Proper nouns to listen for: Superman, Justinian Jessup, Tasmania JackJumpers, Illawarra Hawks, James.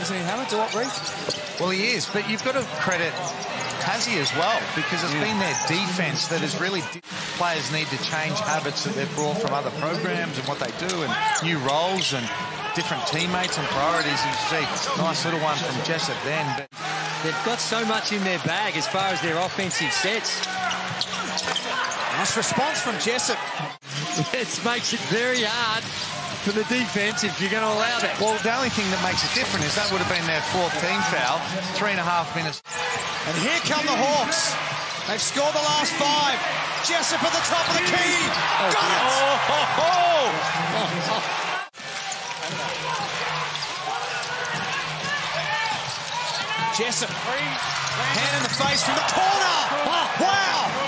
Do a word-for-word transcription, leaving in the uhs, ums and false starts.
Isn't he hammered to what, Reece? Well, he is, but you've got to credit Tassie as well, because it's yeah. been their defence that has really... Players need to change habits that they've brought from other programs and what they do and new roles and different teammates and priorities. You see, nice little one from Jessup then. But... They've got so much in their bag as far as their offensive sets. Nice response from Jessup. It makes it very hard for the defense if you're going to allow that. Well, the only thing that makes it different is that would have been their fourth team foul, three and a half minutes. And here come the Hawks. They've scored the last five. Jessup at the top of the key. Oh, got it! Oh, ho, ho. Oh, ho. Jessup, hand in the face from the corner. Oh, wow!